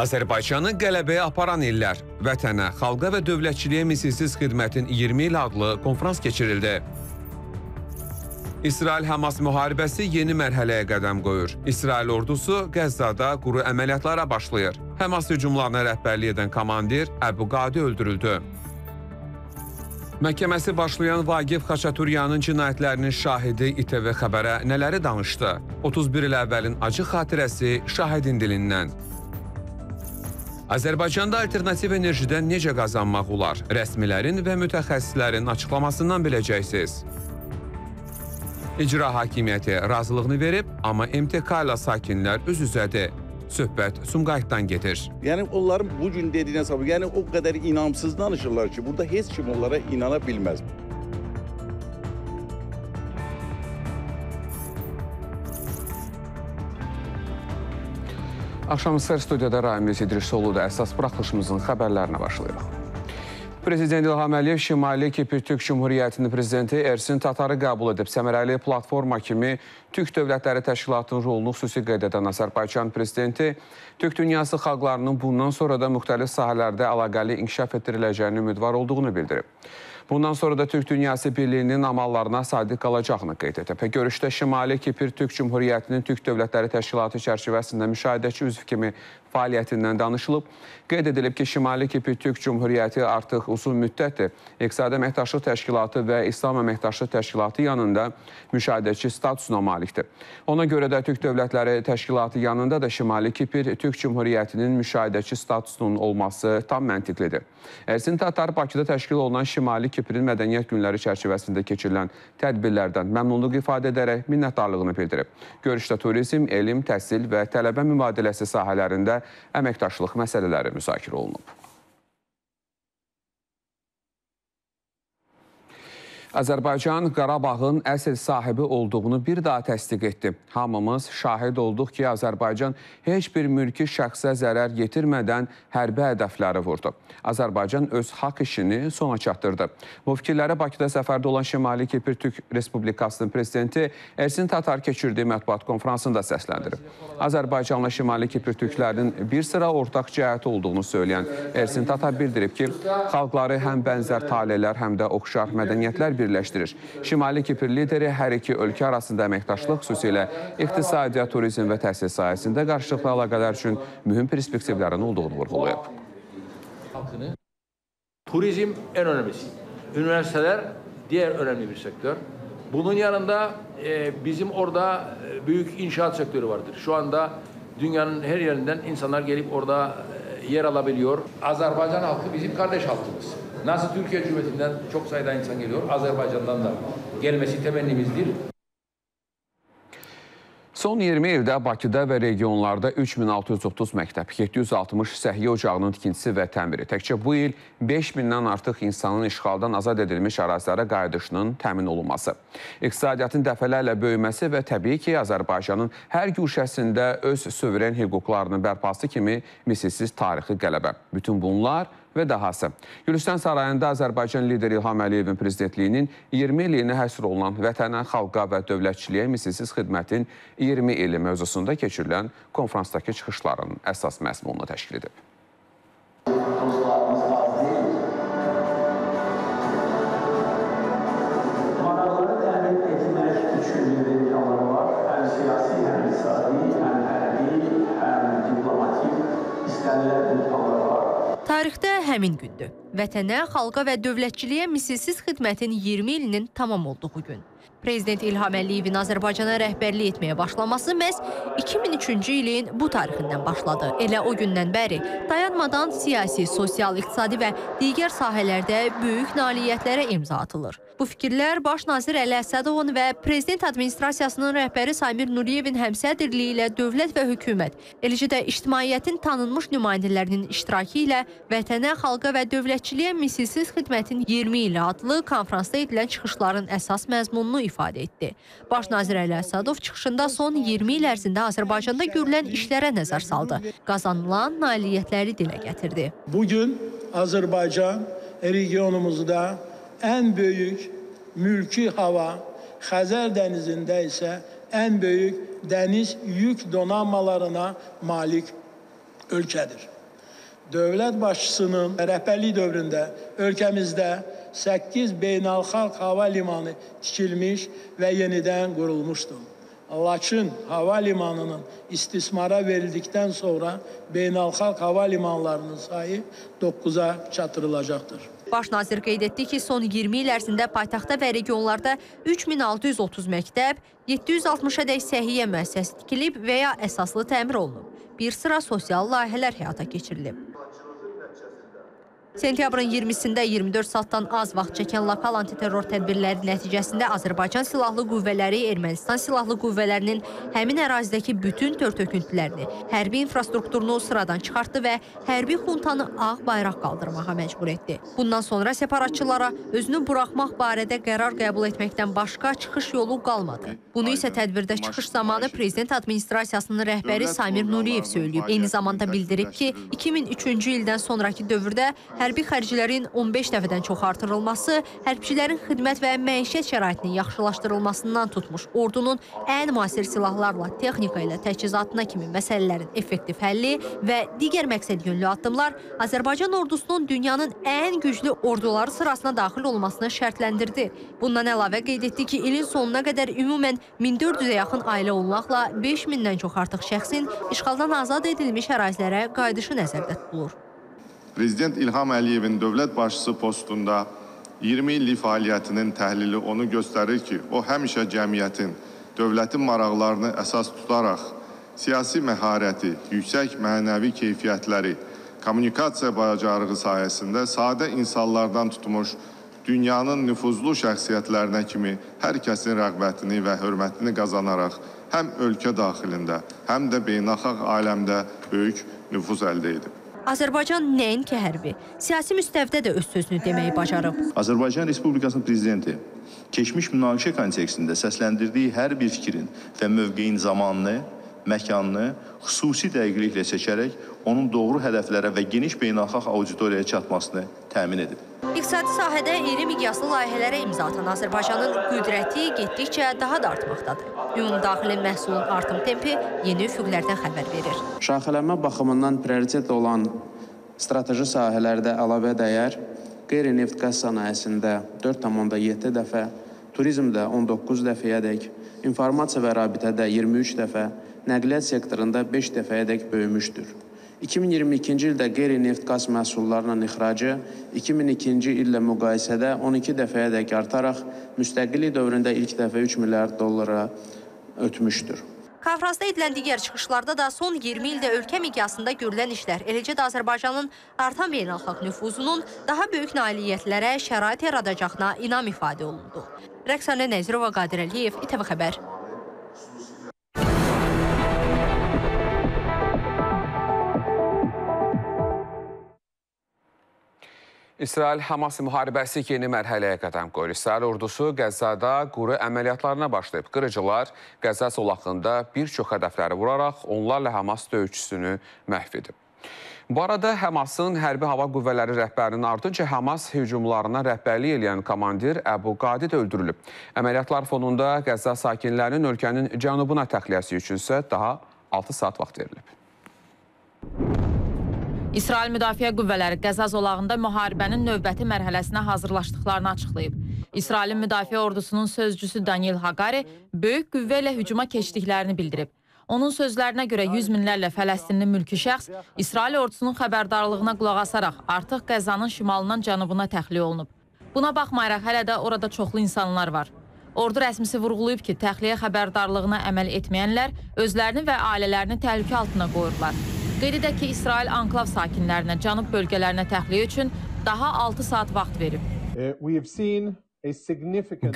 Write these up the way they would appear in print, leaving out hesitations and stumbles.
Azərbaycanı qələbəyə aparan illər, vətənə, xalqa və dövlətçiliyə misilsiz xidmətin 20 il adlı konferans keçirildi. İsrail-Hamas müharibəsi yeni mərhələyə qədəm qoyur. İsrail ordusu Qəzzada quru əməliyyatlara başlayır. Həmas hücumlarına rəhbərlik edən komandir Əbu Qani öldürüldü. Məhkəməsi başlayan Vaqif Xaçaturyanın cinayətlərinin şahidi İTV xəbərə nələri danışdı? 31 il əvvəlin acı xatirəsi şahidin dilindən. Azərbaycanda alternativ enerjidən necə qazanmaq olar? Rəsmilərin və mütəxəssislərin açıqlamasından biləcəksiniz. İcra hakimiyyəti razılığını verib, amma MTK ilə sakinlər üz-üzədir. Söhbət Sumqayıtdan gedir. Yəni onların bugün dediyinə sabah, yəni o qədər inamsız danışırlar ki, burada heç kim onlara inana bilməz. Axşamınızxeyir, studiyada Ramiz İdrisoğlu'da əsas buraxılışımızın xəbərlərinə başlayırıq. Prezident İlham Əliyev Şimali Kipr Türk Cümhuriyyətinin prezidenti Ersin Tatarı qəbul edib. Səmərəli platforma kimi Türk Dövlətləri Təşkilatının rolunu xüsusi qeyd edən Azərbaycan prezidenti Türk dünyası xalqlarının bundan sonra da müxtəlif sahələrdə əlaqəli inkişaf etdiriləcəyini ümidvar olduğunu bildirib. Bundan sonra da Türk dünyası birliyinin amallarına sadiq qalacağını qeyd edib. Görüşdə Şimali Kipr Türk Cümhuriyyətinin Türk Dövlətləri Təşkilatı çərçivəsində müşahidəçi üzv kimi fəaliyyətindən danışılıb. Qeyd edilib ki, Şimali Kipr Türk Cümhuriyyəti artıq uzun müddətdir İqtisadi Əməkdaşlıq Təşkilatı və İslam Əməkdaşlıq Təşkilatı yanında müşahidəçi statusuna malikdir. Ona görə də Türk Dövlətləri Təşkilatı yanında da Şimali Kipr Türk Cümhuriyyətinin müşahidəçi statusunun olması tam məntiqlidir. Ersin Tatar Bakıda təşkil olunan Şimali Kiprin Mədəniyyət Günləri çərçivəsində keçirilən tədbirlərdən məmnunluq ifadə edərək minnətdarlığını bildirib. Görüşdə turizm, elm, təhsil və tələbə mübadiləsi sahələrində əməkdaşlıq məsələləri müzakirə olunub. Azərbaycan Qarabağın əsl sahibi olduğunu bir daha təsdiq etdi. Hamımız şahid olduq ki, Azərbaycan heç bir mülki şəxsə zərər yetirmədən hərbi hədəfləri vurdu. Azərbaycan öz haqq işini sona çatdırdı. Bu fikirlərə Bakıda səfərdə olan Şimali Kipr Türk Respublikasının prezidenti Ersin Tatar keçirdiyi mətbuat konferansında səsləndirib. Azərbaycanla Şimali Kipr Türklərinin bir sıra ortaq cəhəti olduğunu söyləyən Ersin Tatar bildirib ki, xalqları həm bənzər talelər, həm də oxşar mədəniyyətlər birləşdirir. Şimali Kipr lideri hər iki ölkə arasında əməkdaşlıq, xüsusilə iqtisadiyyat, turizm və təhsil sahəsində qarşılıqlı əlaqələr üçün mühüm perspektivlərin olduğunu vurğulayıb. Turizm en önemlisi. Üniversiteler diğer önemli bir sektör. Bunun yanında bizim orada büyük inşaat sektörü vardır. Şu anda dünyanın her yerinden insanlar gelip orada yer alabiliyor. Azerbaycan halkı bizim kardeş halkımız. Nasıl Türkiye Cumhuriyeti'nden çok sayıda insan geliyor, Azerbaycan'dan da gelmesi temennimizdir. Son 20 ildə Bakıda və regionlarda 3630 məktəb, 760 səhiyyə ocağının tikintisi və təmiri, təkcə bu il 5000-dən artıq insanın işğaldan azad edilmiş ərazilərə qayıdışının təmin olunması, iqtisadiyyatın dəfələrlə böyüməsi və təbii ki, Azərbaycanın hər güşəsində öz suveren hüquqlarının bərpası kimi misilsiz tarixi qələbə. Bütün bunlar və dahası. Gülistan Sarayında Azərbaycan lideri İlham Əliyevin prezidentliyinin 20 illiyinə həsr olunan vətənə, xalqa və dövlətçiliyə misilsiz xidmətin 20 ili mövzusunda keçirilən konferansdakı çıxışların əsas məzmununu təşkil edib. Tarixdə həmin gündür. Vətənə, xalqa və dövlətçiliyə misilsiz xidmətin 20 ilinin tamam olduğu gün. Prezident İlham Əliyevin Azərbaycana rəhbərlik etməyə başlaması məhz 2003-cü ilin bu tarixindən başladı. Elə o gündən bəri dayanmadan siyasi, sosial, iqtisadi və digər sahələrdə böyük nailiyyətlərə imza atılır. Bu fikirlər Baş nazir Əli Əsədovun və Prezident Administrasiyasının rəhbəri Samir Nuriyevin həmsədirliyi ilə dövlət və hökumət, eləcə də ictimaiyyətin tanınmış nümayəndələrinin iştirakı ilə vətənə, xalqa və dövlətçiliyə misilsiz xidmətin 20 ili adlı konferansda edilən çıxışların əsas məzmununu ifadə etdi. Baş nazir Əli Əsədov çıxışında son 20 il ərzində Azərbaycanda görülən işlərə nəzər saldı, qazanılan nailiyyətləri dilə gətirdi. Bugün Azərbaycan regionumuzda en büyük mülki hava, Xəzər dənizinde ise en büyük deniz yük donanmalarına malik ölkədir. Dövlət başçısının rəhbərlik dövründə ölkəmizdə 8 beynəlxalq hava limanı tikilmiş və yenidən qurulmuşdur. Laçın hava limanının istismara verildikdən sonra beynəlxalq hava limanlarının sayı 9-a çatdırılacaqdır. Baş nazir qeyd etdi ki, son 20 il ərzində paytaxtda və regionlarda 3630 məktəb, 760-ədək səhiyyə müəssisəsi tikilib və ya əsaslı təmir olunub. Bir sıra sosial layihələr həyata keçirilib. Sentyabrın 20-sində 24 saatdan az vaxt çəkən lokal antiterror tədbirləri nəticəsində Azərbaycan Silahlı Qüvvələri Ermənistan Silahlı Qüvvələrinin həmin ərazidəki bütün tör-töküntülərini, hərbi infrastrukturunu sıradan çıxartdı və hərbi xuntanı ağ bayraq qaldırmağa məcbur etdi. Bundan sonra separatçılara özünü buraxmaq barədə qərar qəbul etməkdən başqa çıxış yolu qalmadı. Bunu isə tədbirdə çıxış zamanı Prezident Administrasiyasının rəhbəri Samir Nuriyev söyləyib. Eyni zamanda bildirib ki, 2003-cü ildən sonraki dövrdə hərbi xərclərin 15 dəfədən çox artırılması, hərbçilərin xidmət və məişət şəraitinin yaxşılaşdırılmasından tutmuş ordunun ən müasir silahlarla, texnika ilə təchizatına kimi məsələlərin effektiv həlli və digər məqsədyönlü addımlar Azərbaycan ordusunun dünyanın ən güclü orduları sırasına daxil olmasını şərtləndirdi. Bundan əlavə qeyd etdi ki, ilin sonuna qədər ümumən 1400-ə yaxın ailə olmaqla 5000-dən çox artıq şəxsin işğaldan azad edilmiş ərazilərə qayıdışı nəzərdə tutulur. Prezident İlham Əliyevin dövlət başçısı postunda 20 illik fəaliyyətinin təhlili onu göstərir ki, o həmişə cəmiyyətin, dövlətin maraqlarını əsas tutaraq siyasi məharəti, yüksək mənəvi keyfiyyətləri, kommunikasiya bacarığı sayəsində sadə insanlardan tutmuş dünyanın nüfuzlu şəxsiyyətlərinə kimi hər kəsin rəğbətini və hörmətini qazanaraq həm ölkə daxilində, həm də beynəlxalq aləmdə böyük nüfuz əldə edib. Azərbaycan nəinki hərbi, siyasi müstəvidə də öz sözünü deməyi bacarıb. Azərbaycan Respublikasının prezidenti keçmiş münaqişə kontekstində səsləndirdiyi hər bir fikrin və mövqeyin zamanını, məkanını xüsusi dəqiqliklə seçərək onun doğru hədəflərə və geniş beynəlxalq auditoriyaya çatmasını təmin edib. İqtisadi sahədə iri miqyaslı layihələrə imza atan Azərbaycanın qüdrəti getdikcə daha da artmaqdadır. Ümumdaxili məhsulun artım tempi yeni üfüqlərdən xəbər verir. Şaxələnmə baxımından prioritet olan strateji sahələrdə əlavə dəyər qeyri-neft-qaz sənayesində 4,7 dəfə, turizmdə 19 dəfəyədək, informasiya və rabitədə 23 dəfə, nəqliyyat sektorunda 5 dəfəyədək böyümüşdür. 2022-ci ildə qeyri-neft-qaz məhsullarının ixracı 2002-ci illə müqayisədə 12 dəfəyədək artaraq müstəqillik dövründə ilk dəfə 3 milyard dollara ötmüşdür. Konfransda edilən digər çıxışlarda da son 20 ildə ölkə miqyasında görülən işlər, eləcə də Azərbaycanın artan beynəlxalq nüfuzunun daha böyük nailiyyətlərə şərait yaradacağına inam ifadə olundu. Rəqsanə Nəzirova, Qadir Əliyev, İTV Xəbər. İsrail-Hamas müharibəsi yeni mərhələyə qədəm qoyur. İsrail ordusu Qəzzada quru əməliyyatlarına başlayıb. Qırıcılar Qəzza zolağında bir çox hədəfləri vuraraq onlarla Hamas döyüşçüsünü məhv edib. Bu arada Hamasın hərbi hava qüvvələri rəhbərinin ardınca Hamas hücumlarına rəhbərlik eləyən komandir Əbu Qani də öldürülüb. Əməliyyatlar fonunda Qəzza sakinlərinin ölkənin cənubuna təxliyəsi üçünsə daha 6 saat vaxt verilib. İsrail Müdafiə Qüvvələri Qəzza zolağında müharibənin növbəti mərhələsinə hazırlaşdıqlarını açıqlayıb. İsrailin Müdafiə Ordusunun sözcüsü Daniel Hagari böyük qüvvə ilə hücuma keçdiklərini bildirib. Onun sözlərinə görə 100 minlərlə Fələstinli mülki şəxs İsrail Ordusunun xəbərdarlığına qulaq asaraq artıq Qəzzanın şimalından cənubuna təxliyə olunub. Buna baxmayaraq hələ də orada çoxlu insanlar var. Ordu rəsmisi vurğulayıb ki, təxliyə xəbərdarlığına əməl etməyənlər özlərini və ailələrini təhlükə altına qoyurlar. Qeyd edək ki, İsrail anklav sakinlərinə, cənub bölgələrinə təxliyə üçün daha 6 saat vaxt verib.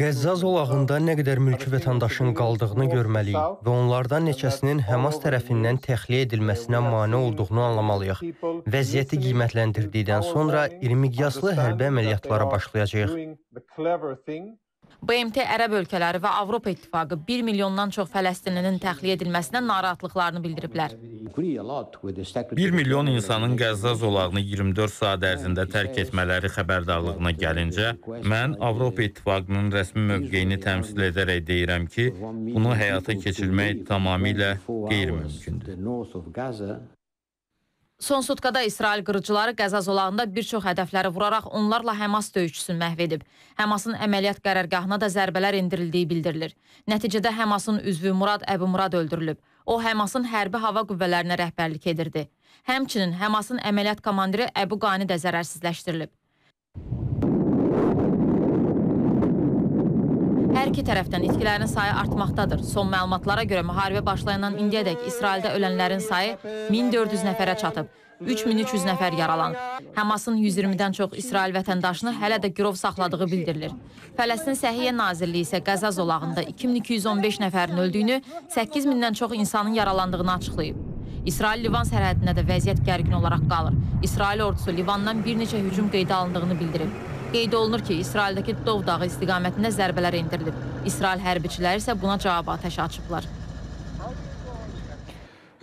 Qəzza zolağında nə qədər mülki vətəndaşın qaldığını görməliyik və onlardan neçəsinin Həmas tərəfindən təxliyə edilməsinə mane olduğunu anlamalıyıq. Vəziyyəti qiymətləndirdikdən sonra irimiqyaslı hərbi əməliyyatlara başlayacağıq. BMT Ərəb ölkələri və Avropa İttifaqı 1 milyondan çox Fələstinlinin təxliyə edilməsinə narahatlıqlarını bildiriblər. 1 milyon insanın Qəzza zolağını 24 saat ərzində tərk etmələri xəbərdarlığına gəlincə, mən Avropa İttifaqının rəsmi mövqeyini təmsil edərək deyirəm ki, bunu həyata keçirmək tamamilə qeyri-mümkündür. Son sutkada İsrail qırıcıları Qəzza zolağında bir çox hədəfləri vuraraq onlarla Həmas döyüşçüsünü məhv edib. Həmasın əməliyyat qərargahına da zərbələr endirildiyi bildirilir. Nəticədə Həmasın üzvü Əbu Murad öldürülüb. O, Həmasın hərbi hava qüvvələrinə rəhbərlik edirdi. Həmçinin Həmasın əməliyyat komandiri Əbu Qani də zərərsizləşdirilib. Hər iki tərəfdən itkilərin sayı artmaqdadır. Son məlumatlara görə müharibə başlayandan indiyədək İsraildə ölənlərin sayı 1400 nəfərə çatıb, 3300 nəfər yaralanıb. Həmasın 120-dən çox İsrail vətəndaşını hələ də girov saxladığı bildirilir. Fələstin Səhiyyə Nazirliyi isə Qəzza zolağında 2215 nəfərin öldüyünü, 8000-dən çox insanın yaralandığını açıqlayıb. İsrail-Livan sərhədində də vəziyyət gərgin olaraq qalır. İsrail ordusu Livandan bir neçə hücum qeydə alındığını bildirib. Qeyd olunur ki, İsraildəki Dovdağı istiqamətində zərbələr endirilib. İsrail hərbiçiləri isə buna cavab atəşi açıblar.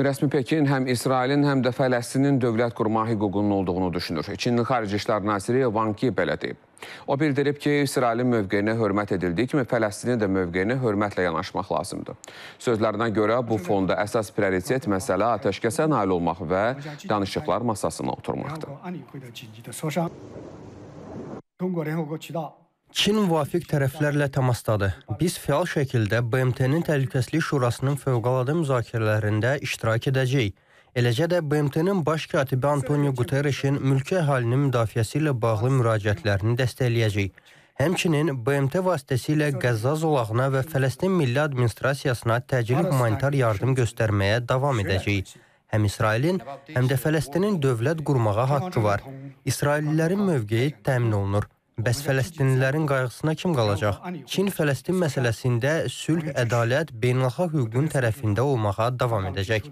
Rəsmi Pekin həm İsrailin, həm də Fələstinin dövlət qurma hüququnun olduğunu düşünür. Çinli Xarici İşlər Naziri Wang Yi belə deyib. O bildirib ki, İsrailin mövqeyinə hörmət edildiyi kimi Fələstinin də mövqeyinə hörmətlə yanaşmaq lazımdır. Sözlərinə görə bu fonda əsas prioritet məsələ atəşkəsə nail olmaq və danışıqlar masasına oturmaqdır. Çin müvafiq tərəflərlə təmasdadır. Biz fəal şəkildə BMT-nin Təhlükəsizlik Şurasının fövqəladə müzakirələrində iştirak edəcəyik. Eləcə də BMT-nin baş katibi Antonio Guterresin mülki əhalinin müdafiəsi ilə bağlı müraciətlərini dəstəkləyəcəyik. Həmçinin BMT vasitəsilə Qəzza zolağına və Fələstin Milli Administrasiyasına təcili humanitar yardım göstərməyə davam edəcəyik. Həm İsrailin, həm də Fələstinin dövlət qurmağa haqqı var. İsraillilərin mövqeyi təmin olunur. Bəs fələstinlilərin qayğısına kim qalacaq? Çin Fələstin məsələsində sülh, ədalət, beynəlxalq hüququn tərəfində olmağa davam edəcək.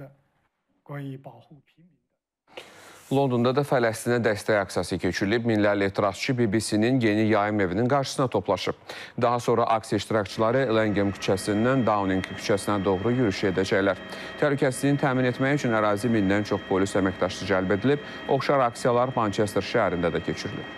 Londonda da Fələstinə dəstək aksiyası keçirilib, minlərlə etirazçı BBC-nin yeni yayım evinin qarşısına toplaşıb. Daha sonra aksiya iştirakçıları Lengen küçəsindən Downing küçəsinə doğru yürüyüş edəcəklər. Təhlükəsizliyin təmin etmək üçün ərazi 1000-dən çox polis əməkdaşı cəlb edilib, oxşar aksiyalar Manchester şəhərində də keçirilib.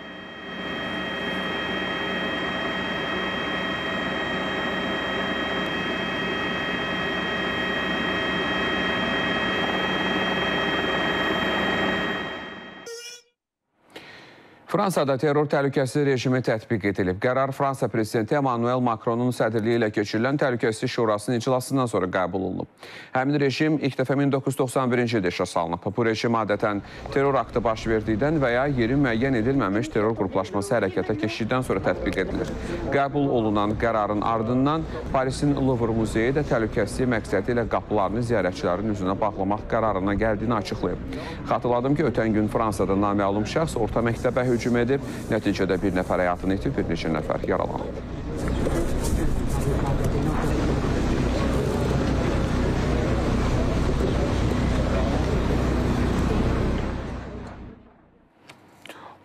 Fransada terror təhlükəsizlik rejimi tətbiq edilib. Qərar Fransa prezidenti Emmanuel Macronun sədrliyi ilə keçirilən Təhlükəsizlik Şurasının iclasından sonra qəbul olunub. Həmin rejim ilk dəfə 1991-ci ildə işə salınıb. Bu rejim adətən terror aktı baş verdikdən və ya yeri müəyyən edilməmiş terror qruplaşması hərəkətə keçdikdən sonra tətbiq edilir. Qəbul olunan qərarın ardından Parisin Louvre muzeyi də təhlükəsizlik məqsədi ilə qapılarını ziyarətçilərin üzünə bağlamaq qərarına gəldiyini açıqlayıb. Xatırladım ki, ötən gün Fransada naməlum şəxs orta məktəbə hücum edib, nəticədə bir nəfər həyatını itirib, bir neçə nəfər yaralanıb.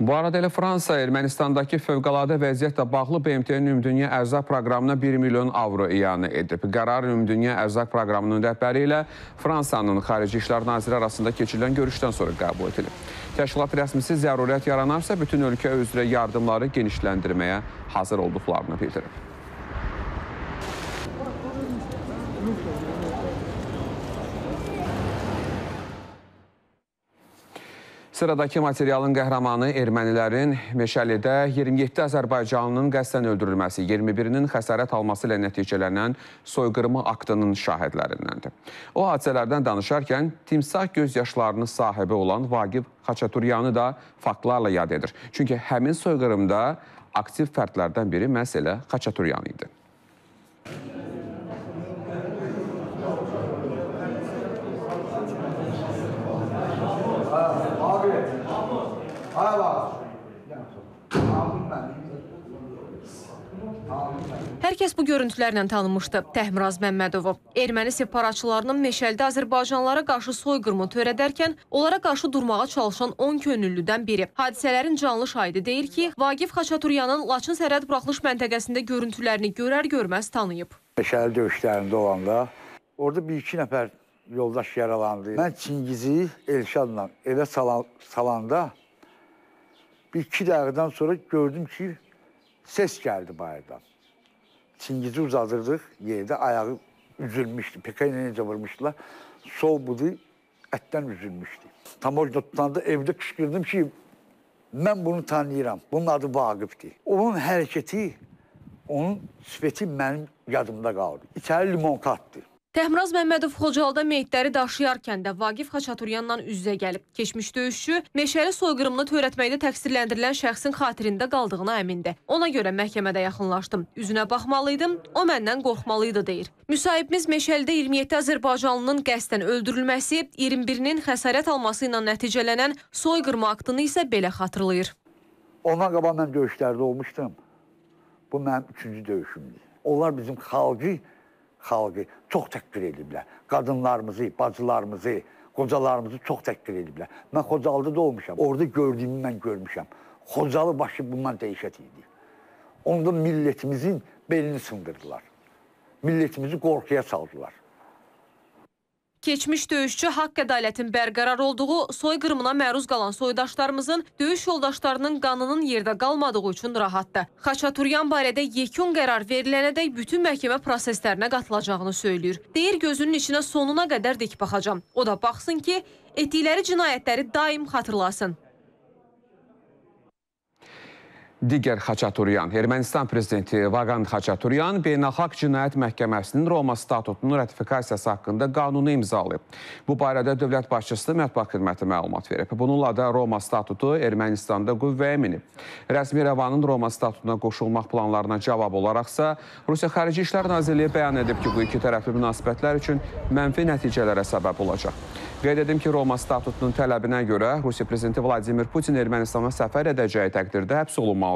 Bu arada elə Fransa Ermənistandakı fövqəladə vəziyyətlə bağlı BMT-nin Ümumdünya Ərzaq Proqramına 1 milyon avro iyanə edib. Qərar Ümumdünya Ərzaq Proqramının rəhbəri ilə Fransanın Xarici İşlər Naziri arasında keçirilən görüşdən sonra qəbul edilib. Təşkilat rəsmisi zərurət yaranarsa, bütün ölkə üzrə yardımları genişləndirməyə hazır olduqlarını bildirib. Sıradakı materialın qəhrəmanı ermənilərin Meşəlidə 27 Azərbaycanlının qəsdən öldürülməsi, 21-nin xəsarət alması ilə nəticələnən soyqırımı aktının şahidlərindəndir. O hadisələrdən danışarkən timsah gözyaşlarının sahibi olan Vaqif Xaçaturyanı da faktlarla yad edir. Çünki həmin soyqırımda aktiv fərdlərdən biri məhz elə Xaçaturyan idi. Hər kəs bu görüntülərlə tanınmışdı. Təhmiraz Məmmədov erməni separatçılarının Meşəlidə Azərbaycanlara qarşı soyqırımı törədərkən onlara qarşı durmağa çalışan 10 könüllüdən biri. Hadisələrin canlı şahidi deyir ki, Vaqif Xaçaturyanın Laçın sərhəd buraxılış məntəqəsində görüntülərini görər-görməz tanıyıb. Meşəli döyüşlərində olanda orada bir-iki nəfər yoldaş yaralandı. Mən Çingizi Elşadla evə salanda bir-iki dəqiqədən sonra gördüm ki, ses gəldi bayırdan. Çingizi uzadırdıq, yerdə ayağı üzülmüşdü. Pekin necə vurmuşdular. Sol budu, Etten üzülmüştü. Tamojda tutandı, evde kışkırdım ki ben bunu tanıyıram. Bunun adı Vaqif'ti. Onun hərəkəti, onun sifəti mənim yadımda qaldı. İçəri limon qatdı. Təhmiraz Məmmədov Xocalıda meyitləri daşıyarkən də Vaqif Xaçaturyanla üz-üzə gəlib. Keçmiş döyüşçü Meşəli soyqırımını törətməkdə təqsirləndirilən şəxsin xatirində qaldığına əmindir. Ona görə məhkəmədə yaxınlaşdım. Üzünə baxmalıydım, o məndən qorxmalıydı, deyir. Müsahibimiz Meşəlidə 27 Azərbaycanlının qəsdən öldürülməsi, 21-nin xəsarət alması ilə nəticələnən soyqırma aktını isə belə xatırlayır. Ondan qabaq mən döyüşlərdə olmuşdum. Bu mənim üçüncü döyüşümdür. Onlar bizim xalqı çox təhqir ediblər. Qadınlarımızı, bacılarımızı, qocalarımızı çox təhqir ediblər. Mən Xocalıda da olmuşam. Orada gördüyümü mən görmüşəm. Xocalı başı bundan dəhşət idi. Onda millətimizin belini sındırdılar. Millətimizi qorxuya saldılar. Keçmiş döyüşçü haqq ədalətin bərqərar olduğu, soyqırımına məruz qalan soydaşlarımızın döyüş yoldaşlarının qanının yerdə qalmadığı üçün rahatdır. Xaçaturyan barədə yekun qərar verilənədək bütün məhkəmə proseslərinə qatılacağını söyləyir. Deyir gözünün içinə sonuna qədər dik baxacam. O da baxsın ki, etdikləri cinayətləri daim xatırlasın. Digər Xaçaturyan, Ermənistan prezidenti Vaqif Xaçaturyan Beynəlxalq Cinayət Məhkəməsinin Roma Statutunun ratifikasiyası haqqında qanunu imzalayıb. Bu barədə dövlət başçısı mətbuat xidməti məlumat verib. Bununla da Roma Statutu Ermənistanda qüvvəyə minib. Rəsmi İrəvanın Roma Statutuna qoşulmaq planlarına cavab olaraqsa, Rusiya Xarici İşlər Nazirliyi bəyan edib ki, bu iki tərəfli münasibətlər üçün mənfi nəticələrə səbəb olacaq. Qeyd edim ki, Roma Statutunun tələbinə görə Rusiya prezidenti Vladimir Putin Ermənistana səfər edəcəyi təqdirdə həbs olunmalıdır.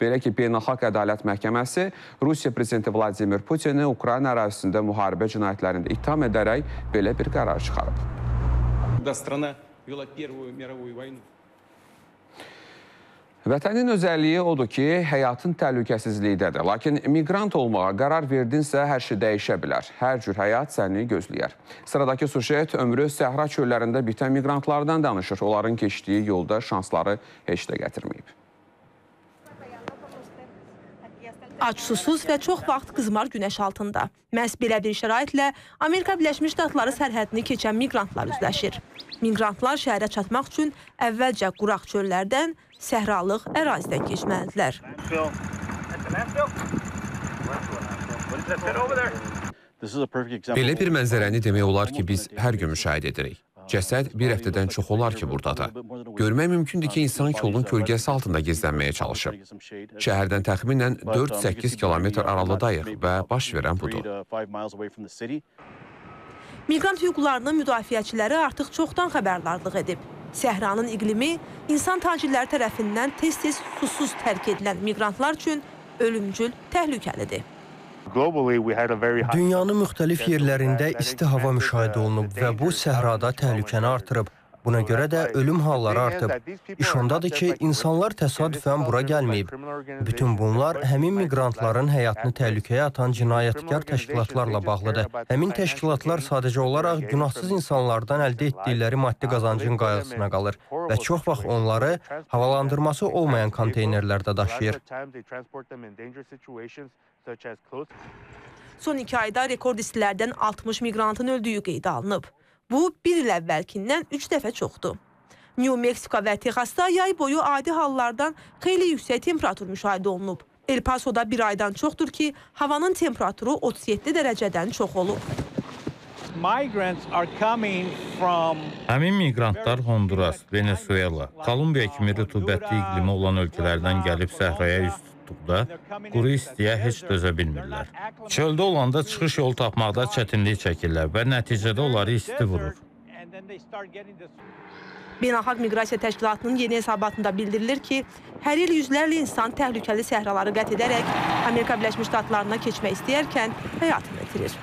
Belə ki, Beynəlxalq Ədalət Məhkəməsi Rusiya prezidenti Vladimir Putini Ukrayna ərazisində müharibə cinayətlərində ittiham edərək belə bir qərar çıxarıb. Vətənin özəlliyi odur ki, həyatın təhlükəsizlikdədir. Lakin miqrant olmağa qərar verdinsə, hər şey dəyişə bilər. Hər cür həyat səni gözləyər. Sıradakı süjet ömrü Səhra çöllərində bitən miqrantlardan danışır. Onların keçdiyi yolda şansları heç də gətirməyib. Aç, susuz və çox vaxt qızmar günəş altında. Məhz belə bir şəraitlə Amerika Birləşmiş Ştatları sərhədini keçən miqrantlar üzləşir. Miqrantlar şəhərə çatmaq üçün əvvəlcə quraq çöllərdən, səhralıq ərazidən keçməlidirlər. Belə bir mənzərəni demək olar ki, biz hər gün müşahidə edirik. Cəsəd bir həftədən çox olar ki, buradadır. Görmək mümkündür ki, insan kolun kölgəsi altında gizlənməyə çalışır. Şəhərdən təxminən 4-8 kilometr aralıdayıq və baş verən budur. Miqrant hüquqlarının müdafiəçiləri artıq çoxdan xəbərdarlıq edib. Səhranın iqlimi insan tacirləri tərəfindən tez-tez susuz tərk edilən miqrantlar üçün ölümcül təhlükəlidir. Dünyanın müxtəlif yerlərində isti hava müşahidə olunub və bu səhrada təhlükəni artırıb. Buna görə də ölüm halları artıb. İş ondadır ki, insanlar təsadüfən bura gəlməyib. Bütün bunlar həmin miqrantların həyatını təhlükəyə atan cinayətkar təşkilatlarla bağlıdır. Həmin təşkilatlar sadəcə olaraq günahsız insanlardan əldə etdikləri maddi qazancın qayğısına qalır və çox vaxt onları havalandırması olmayan konteynerlərdə daşıyır. Son 2 ayda rekord istilərdən 60 miqrantın öldüyü qeydə alınıb. Bu, 1 il əvvəlkindən 3 dəfə çoxdur. New Meksika və Texasda yay boyu adi hallardan xeyli yüksək temperatur müşahidə olunub. El Pasoda 1 aydan çoxdur ki, havanın temperaturu 37 dərəcədən çox olub. Həmin miqrantlar Honduras, Venezuela, Kolumbiya kimi rütubətli iqlimi olan ölkələrdən gəlib səhraya üst tutduqda, quru istiyə heç dözə bilmirlər. Çöldə olanda çıxış yolu tapmaqda çətinlik çəkirlər və nəticədə onları isti vurur. Beynəlxalq Miqrasiya Təşkilatının yeni hesabatında bildirilir ki, hər il yüzlərlə insan təhlükəli səhraları qət edərək Amerika Birləşmiş Ştatlarına keçmək istəyərkən həyatını itirir.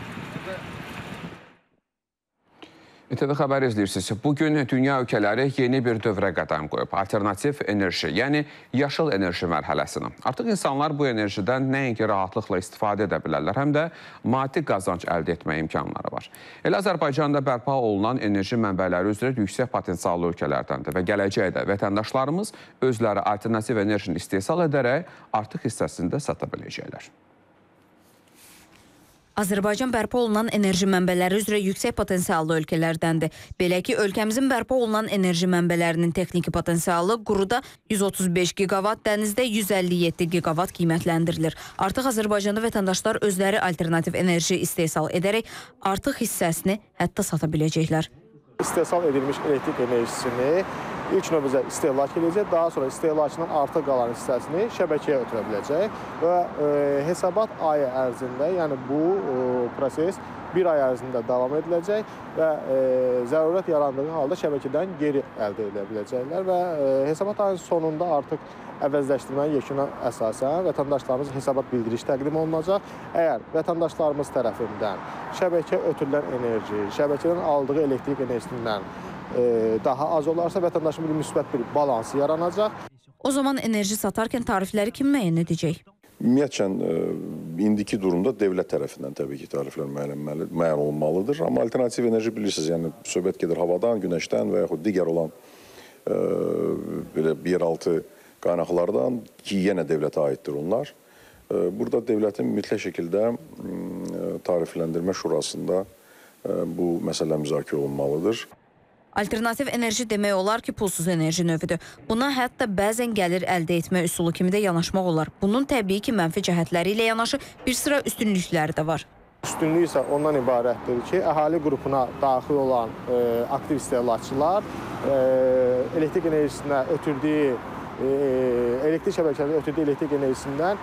İTV Xəbər izləyirsiniz. Bugün dünya ölkələri yeni bir dövrə qədəm qoyub. Alternativ enerji, yəni yaşıl enerji mərhələsini. Artıq insanlar bu enerjidən nəinki rahatlıqla istifadə edə bilərlər, həm də maddi qazanc əldə etmə imkanları var. Elə Azərbaycanda bərpa olunan enerji mənbələri üzrə yüksək potensiallı ölkələrdəndir və gələcəkdə vətəndaşlarımız özləri alternativ enerjini istehsal edərək artıq hissəsində sata biləcəklər. Azərbaycan bərpa olunan enerji mənbələri üzrə yüksək potensiallı ölkələrdəndir. Belə ki, ölkəmizin bərpa olunan enerji mənbələrinin texniki potensialı quruda 135 gigavat, dənizdə 157 gigavat qiymətləndirilir. Artıq Azərbaycanda vətəndaşlar özləri alternativ enerji istehsal edərək artıq hissəsini hətta sata biləcəklər. İstehsal edilmiş elektrik enerjisini ilk növbədə istehlak edəcək, daha sonra istehlakçının artıq qalan hissəsini şəbəkəyə ötürə biləcək və hesabat ayı ərzində, yəni bu proses bir ay ərzində davam ediləcək və zərurət yarandığı halda şəbəkədən geri əldə edə biləcəklər və hesabat ayının sonunda artıq əvəzləşdirmənin yekuna əsasən vətəndaşlarımız hesabat bildiriş təqdim olunacaq. Əgər vətəndaşlarımız tərəfindən şəbəkə ötürülən enerji, şəbəkədən aldığı elektrik enerjisindən daha az olarsa vətəndaşın bir müsbət bir balansı yaranacaq. O zaman enerji satarkən tarifləri kim müəyyən edəcək? Ümumiyyətcən, indiki durumda devlet tarafından tabii ki tarifler müəyyən olmalıdır. Ama alternatif enerji bilirsiniz, yani söhbət gedir havadan, güneşdən və yaxud digər olan bir yeraltı qaynaqlardan ki yenə dövlətə aiddir onlar. Burada dövlətin mütləq şəkildə tarifləndirmə şurasında bu məsələ müzakirə olunmalıdır. Alternativ enerji demək olar ki, pulsuz enerji növüdür. Buna hətta bəzən gəlir əldə etmə üsulu kimi də yanaşmaq olar. Bunun təbii ki, mənfi cəhətləri ilə yanaşı bir sıra üstünlükləri də var. Üstünlük isə ondan ibarətdir ki, əhali qrupuna daxil olan aktiv istehlakçılar elektrik enerjisinə ötürdüyü elektrik şəbəkələrinin ötürdüyü elektrik enerjisindən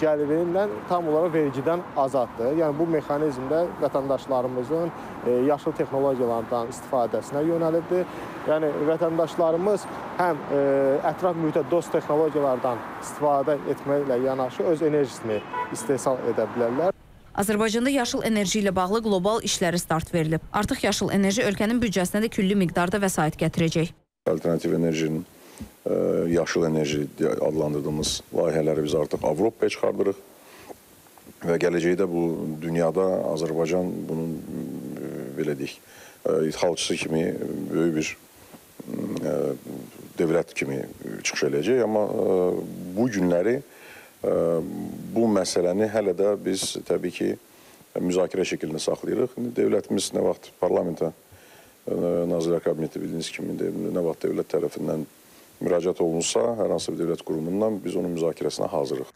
gəlirindən tam olaraq vergidən azaddır. Yəni bu mexanizmdə vətəndaşlarımızın yaşıl texnologiyalardan istifadəsinə yönəlibdir. Yəni vətəndaşlarımız həm ətraf mühitə dost texnologiyalardan istifadə etməklə yanaşı öz enerjisini istehsal edə bilərlər. Azərbaycanda yaşıl enerji ilə bağlı qlobal işlərə start verilib. Artıq yaşıl enerji ölkənin büdcəsinə də külli miqdarda vəsait gətirəcək. Alternativ enerjinin yaşıl enerji adlandırdığımız layihələri biz artıq Avropaya çıxardırıq və gələcəkdə bu dünyada Azərbaycan bunun belə deyik ithalçısı kimi böyük bir dövlət kimi çıxış eləyəcək, amma bu günləri bu məsələni hələ də biz təbii ki müzakirə şəklində saxlayırıq. İndi dövlətimiz nə vaxt parlamentə, Nazirlər Kabineti bildiyiniz kimi nə vaxt dövlət tərəfindən müraciət olunsa, hər hansı bir dövlət qurumundan biz onun müzakirəsinə hazırıq.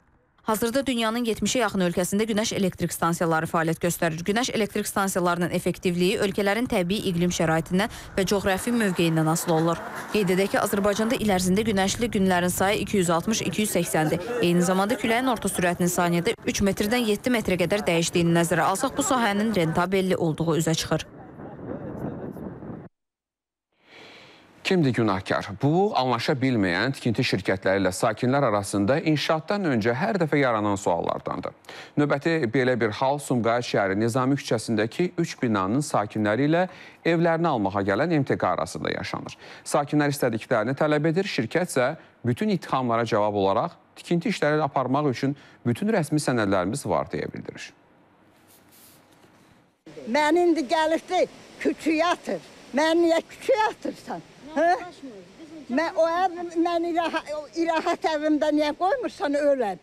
Hazırda dünyanın 70-ə yaxın ölkəsində günəş elektrik stansiyaları fəaliyyət göstərir. Günəş elektrik stansiyalarının effektivliyi ölkələrin təbii iqlim şəraitindən və coğrafi mövqeyindən asılı olur. Qeyd edək ki, Azərbaycanda il ərzində günəşli günlərin sayı 260-280-dir. Eyni zamanda küləyin orta sürətinin saniyədə 3 metrdən 7 metrə qədər dəyişdiyini nəzərə alsaq, bu sahənin rentabelli olduğu üzə çıxır. Kimdir günahkar? Bu, anlaşa bilməyən tikinti şirkətləri ilə sakinlər arasında inşaatdan öncə hər dəfə yaranan suallardandır. Növbəti belə bir hal Sumqayıt şəhəri Nizami küçəsindəki 3 binanın sakinləri ilə evlərini almağa gələn MTK arasında yaşanır. Sakinlər istədiklərini tələb edir, şirkət isə bütün ittihamlara cavab olaraq tikinti işləri aparmaq üçün bütün rəsmi sənədlərimiz var deyə bildirir. Mən indi gəlibdi, küçüyə atır. Mən niyə küçüyə atırsan? Mən o ev, mən irahat evimdə niyə qoymursan öləm?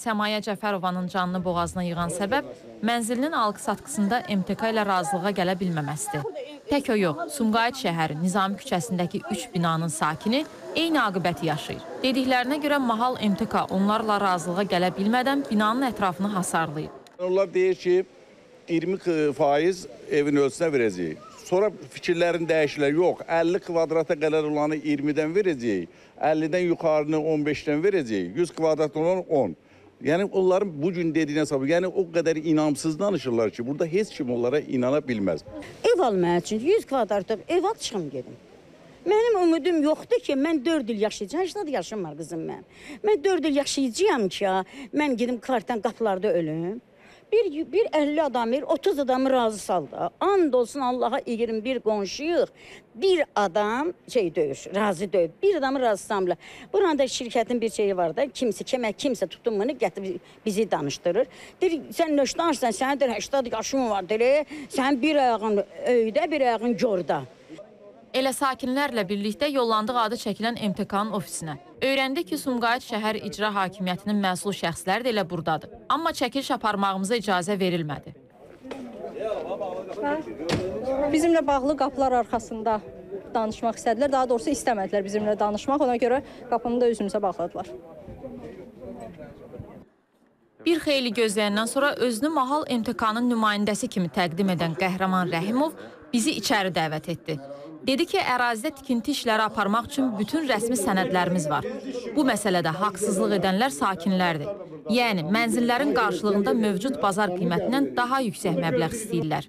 Səmaya Cəfərovanın canını boğazına yığan səbəb mənzilinin alqı-satqısında MTK ilə razılığa gələ bilməməsidir. Tək o yox, Sumqayıt şəhəri Nizami küçəsindəki 3 binanın sakini eyni aqibəti yaşayır. Dediklərinə görə mahal MTK onlarla razılığa gələ bilmədən binanın ətrafını hasarlayır. Onlar deyir ki, 20% evin ölçüsünə verəcəyik. Sonra fikirlərin dəyişilər, yox, 50 kvadrata qədər olanı 20-dən verəcəyik, 50-dən yuxarını 15-dən verəcəyik, 100 kvadrat olanı 10. Yəni, onların bugün dediyinə sabır, yəni o qədər inamsız danışırlar ki, burada heç kim onlara inana bilməz. Ev almaq üçün 100 kvadratda ev al, çıxım gedim. Mənim ümidim yoxdur ki, mən 4 il yaşayacağım, yaşda da yaşım var qızım mənim. Mən 4 il yaşayacağım ki, mən gedim kvartdan qapılarda ölüm. Bir 50 adam, 30 adamı razı saldı. And olsun Allaha 21 qonşuyuq. Bir adam döyür, razı döyür. Bir adamı razı salmırlar. Buranın da şirkətin bir şeyi var da, kimsə tutun bunu, gətirib bizi danışdırır. Deyir, sən nöşdansan, sənə 80 yaşın var, deyir, sən bir ayağın öydə, bir ayağın gördə. Elə sakinlərlə birlikdə yollandıq adı çəkilən MTK'nın ofisinə. Öyrəndi ki, Sumqayıt şəhər icra hakimiyyətinin məsul şəxsləri də elə buradadır. Amma çəkiliş aparmağımıza icazə verilmədi. Bizimlə bağlı qapılar arxasında danışmaq istədilər. Daha doğrusu istəmədilər bizimlə danışmaq. Ona görə qapını da üzümüzə bağladılar. Bir xeyli gözləyəndən sonra özünü mahal MTK'nın nümayəndəsi kimi təqdim edən Qəhrəman Rəhimov bizi içəri dəvət etdi. Dedi ki, ərazidə tikinti işləri aparmaq üçün bütün rəsmi sənədlərimiz var. Bu məsələdə haqsızlıq edənlər sakinlərdir. Yəni, mənzillərin qarşılığında mövcud bazar qiymətindən daha yüksək məbləğ istəyirlər.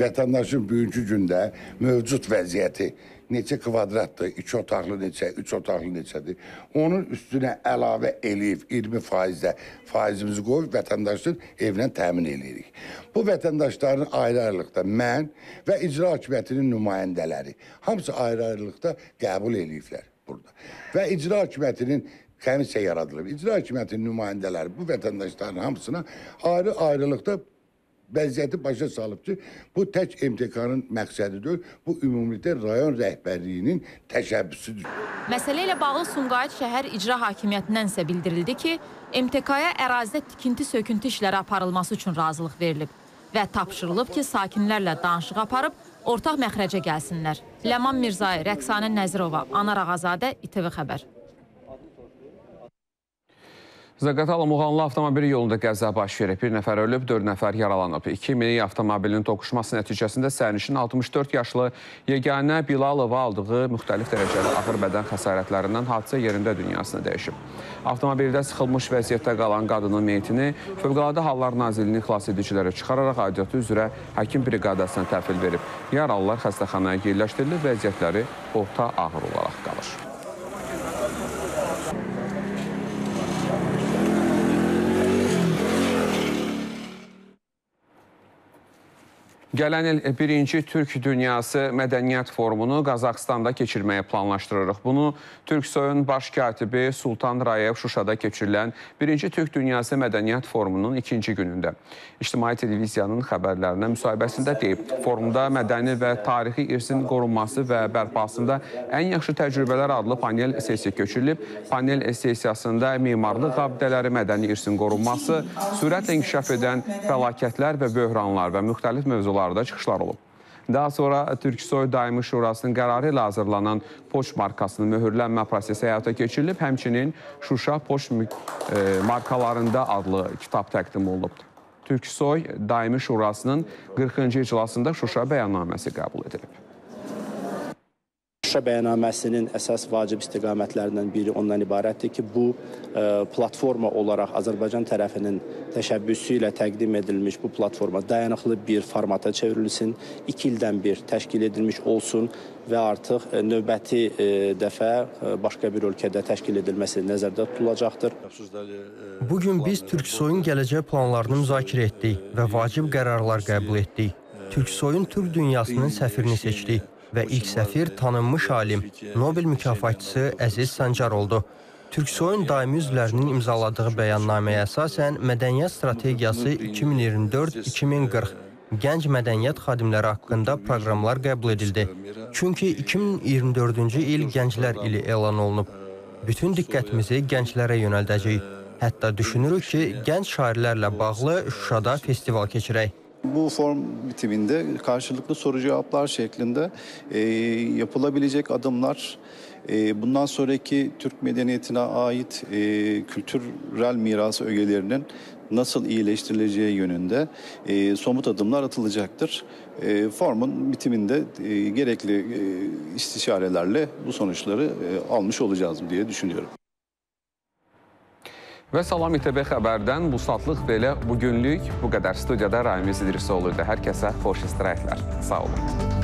Vətəndaşın bugünkü gündə mövcud vəziyyəti neçə kvadratdır, 2 otaqlı neçə, 3 otaqlı neçədir. Onun üstünə əlavə eləyib 20% faizimizi qoyub vətəndaşın evinə təmin eləyirik. Bu vətəndaşların ayrı-ayrılıqda mən və icra hakimiyyətinin nümayəndələri hamısı ayrı-ayrılıqda qəbul eləyiblər burada. Və icra hakimiyyətinin komissiya yaradılıb. İcra hakimiyyətinin nümayəndələri bu vətəndaşların hamısına ayrı-ayrılıqda vəziyyəti başa salıb ki, bu tək MTK'nın məqsədidir, bu ümumilikdə rayon rəhbərliyinin təşəbbüsüdür. Məsələ ilə bağlı Sumqayıt şəhər icra hakimiyyətindən isə bildirildi ki, MTK'ya ərazidə tikinti-söküntü işləri aparılması üçün razılıq verilib və tapşırılıb ki, sakinlərlə danışıq aparıb ortaq məxrəcə gəlsinlər. Ləman Mirzai, Rəqsanə Nəzirova, Anar Ağazadə, İTV Xəbər. Zaqatala-Muğanlı avtomobili yolunda qəza baş verib. Bir nəfər ölüb, 4 nəfər yaralanıb. 2 minik avtomobilinin toqquşması nəticəsində sərnişin 64 yaşlı yeganə Bilalova aldığı müxtəlif dərəcəli ağır bədən xəsarətlərindən hadisə yerində dünyasını dəyişib. Avtomobildə sıxılmış vəziyyətdə qalan qadının meyitini Fövqəladə Hallar Nazirliyinin xilas edicilərə çıxararaq aidiyyatı üzrə həkim briqadasına təhvil verib. Yaralılar xəstəxanaya yerləşdirilib, vəziyyətləri orta ağır olaraq qalır. Gələn il birinci Türk Dünyası Mədəniyyət Forumunu Qazaxıstanda keçirməyə planlaşdırırıq. Bunu Türksoyun baş katibi Sultan Rayev Şuşada keçirilən birinci Türk Dünyası Mədəniyyət Forumunun ikinci günündə İctimai Televiziyanın xəbərlərinə müsahibəsində deyib. Forumda mədəni və tarixi irsin qorunması və bərpasında ən yaxşı təcrübələr adlı panel sessiya keçirilib. Panel sessiyasında mimarlıq abidələri, mədəni irsin qorunması, sürətlə inkişaf edən fəlakətlər və böhranlar və müxtəlif mövzular çıxışlar olub. Daha sonra Türksoy Daimi Şurasının qərarı ilə hazırlanan poçt markasının möhürlənmə prosesi həyata keçirilib, həmçinin Şuşa poçt markalarında adlı kitab təqdim olunub. Türksoy Daimi Şurasının 40-cı iclasında Şuşa bəyannaməsi qəbul edilib. Şuşa bəyannaməsinin əsas vacib istiqamətlərindən biri ondan ibarətdir ki, bu platforma olaraq Azərbaycan tərəfinin təşəbbüsü ilə təqdim edilmiş bu platforma dayanıqlı bir formata çevrilsin, 2 ildən bir təşkil edilmiş olsun və artıq növbəti dəfə başqa bir ölkədə təşkil edilməsi nəzərdə tutulacaqdır. Bugün biz Türksoyun gələcək planlarını müzakirə etdik və vacib qərarlar qəbul etdik. Türksoyun Türk dünyasının səfirini seçdik və ilk səfir tanınmış alim, Nobel mükafatçısı Əziz Sancar oldu. Türksoyun daimi üzvlərinin imzaladığı bəyannaməyə əsasən Mədəniyyət Strategiyası 2024-2040 Gənc Mədəniyyət Xadimləri haqqında proqramlar qəbul edildi. Çünki 2024-cü il Gənclər ili elan olunub. Bütün diqqətimizi gənclərə yönəldəcəyik. Hətta düşünürük ki, gənc şairlərlə bağlı Şuşada festival keçirək. Bu forum bitiminde karşılıklı soru cevaplar şeklinde yapılabilecek adımlar, bundan sonraki Türk medeniyetine ait kültürel mirası ögelerinin nasıl iyileştirileceği yönünde somut adımlar atılacaktır. Forumun bitiminde gerekli istişarelerle bu sonuçları almış olacağız diye düşünüyorum. Və salam İTB Xəbərdən bu saatlıq belə bugünlük bu qədər. Studiyada Ramiz İdrisoğlu idi. Hər kəsə xoş istirahətlər. Sağ olun.